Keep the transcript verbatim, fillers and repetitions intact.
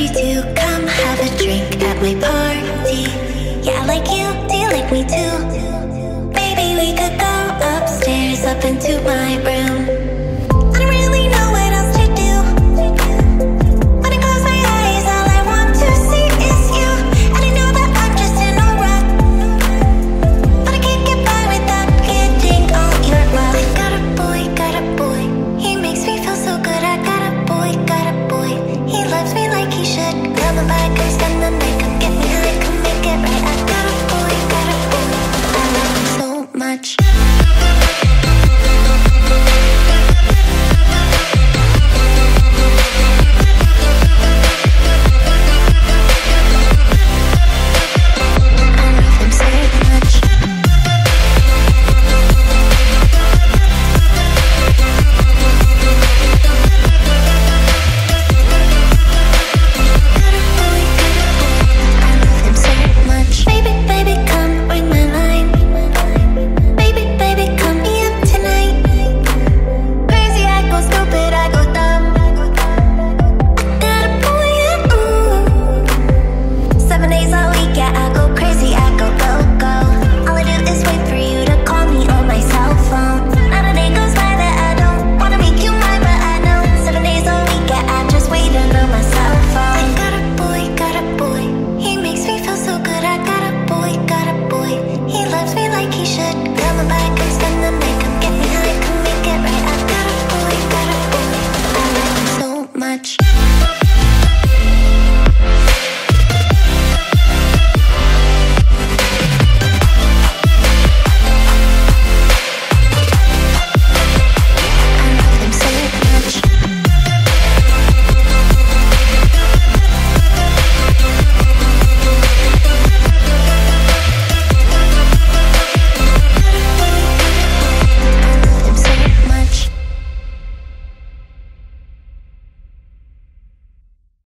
you to come have a drink at my party. Yeah, I like you, do you like me too? Maybe we could go upstairs, up into my room. He should come back.